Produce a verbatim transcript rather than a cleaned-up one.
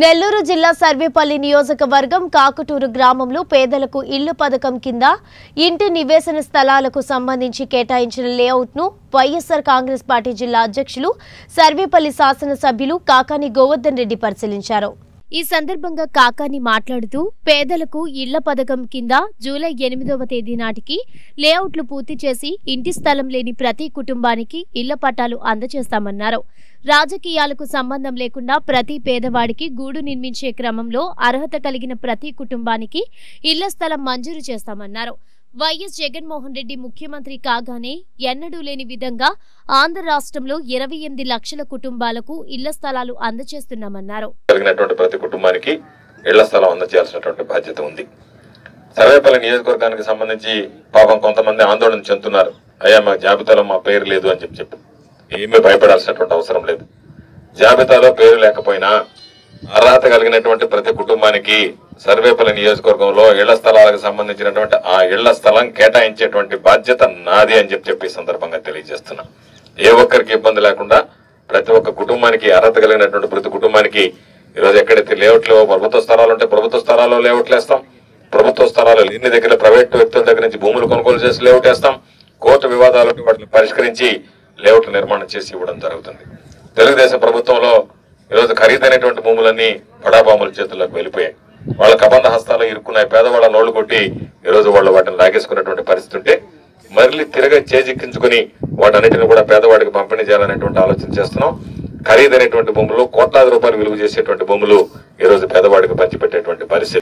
నెల్లూరు జిల్లా సర్వేపల్లి నియోజకవర్గం కాకుటూరు గ్రామంలో పేదలకు ఇల్లు పథకం కింద ఇంటి నివేశన స్థలాలకు సంబంధించి కేటాయించిన లేఅవుట్ను వైఎస్ఆర్ కాంగ్రెస్ పార్టీ జిల్లా అధ్యక్షులు సర్వేపల్లి శాసనసభ్యులు కాకాని గోవర్ధన్ రెడ్డి పరిశీలించారు. ఈ సందర్భంగా కాకాని మాట్లాడుతూ పేదలకు ఇళ్ల పథకం కింద జూలై ఎనిమిదవ తేదీ నాటికి లేఅవుట్లు పూర్తి చేసి ఇంటి స్థలం లేని ప్రతి కుటుంబానికి ఇళ్ల పట్టాలు అందజేస్తామన్నారు. రాజకీయాలకు సంబంధం లేకుండా ప్రతి పేదవాడికి గూడు నిర్మించే క్రమంలో అర్హత కలిగిన ప్రతి కుటుంబానికి ఇళ్ల స్థలం మంజూరు చేస్తామన్నారు. వైఎస్ జగన్మోహన్ రెడ్డి ముఖ్యమంత్రి కాగానే ఎన్నడూ లేని విధంగా ఆంధ్ర రాష్ట్రంలో ఇరవై ఎనిమిది లక్షల కుటుంబాలకు ఇళ్ల స్థలాలు అందజేస్తున్నామన్నారు. ప్రతి కుటుంబానికి ఇళ్ల స్థలం అందజేయాల్సినటువంటి బాధ్యత ఉంది. సర్వేపల్లి నియోజకవర్గానికి సంబంధించి పాపం కొంతమంది ఆందోళన చెందుతున్నారు. అయ్యా మా జాబితాలో మా పేరు లేదు అని చెప్పి చెప్పి ఏమీ భయపడాల్సినటువంటి అవసరం లేదు. జాబితాలో పేరు లేకపోయినా అర్హత కలిగినటువంటి ప్రతి కుటుంబానికి సర్వేపల్లి నియోజకవర్గంలో ఇళ్ల స్థలాలకు సంబంధించినటువంటి ఆ ఇళ్ల స్థలం కేటాయించేటువంటి బాధ్యత నాది అని చెప్పి చెప్పి సందర్భంగా తెలియజేస్తున్నా. ఏ ఒక్కరికి ఇబ్బంది లేకుండా ప్రతి ఒక్క కుటుంబానికి, అర్హత కలిగినటువంటి ప్రతి కుటుంబానికి ఈరోజు ఎక్కడైతే లేఅవుట్లు, ప్రభుత్వ స్థలాలు ఉంటే ప్రభుత్వ స్థలాల్లో లేఅవుట్లు వేస్తాం. ప్రభుత్వ స్థలాలు ఎన్ని దగ్గర ప్రైవేట్ వ్యక్తుల దగ్గర నుంచి భూములు కొనుగోలు చేసి లేఅవుట్ వేస్తాం. కోర్టు వివాదాలు వాటిని పరిష్కరించి లేఅవుట్ నిర్మాణం చేసి ఇవ్వడం జరుగుతుంది. తెలుగుదేశం ప్రభుత్వంలో ఈరోజు ఖరీదైనటువంటి భూములన్నీ బడాబాముల చేతుల్లోకి వెళ్ళిపోయాయి. వాళ్ళ కబంధ హస్తాలు ఇరుక్కున్నాయి. పేదవాళ్ళ నోళ్లు కొట్టి ఈరోజు వాళ్ళు వాటిని లాగేసుకున్నటువంటి పరిస్థితి ఉంటే మరలి తిరగ చేజిక్కించుకుని వాటన్నిటిని కూడా పేదవాడికి పంపిణీ చేయాలనేటువంటి ఆలోచన చేస్తున్నాం. ఖరీదైనటువంటి భూములు, కోట్లాది రూపాయలు విలువ చేసేటువంటి భూములు ఈరోజు పేదవాడికి పంచిపెట్టేటువంటి పరిస్థితి.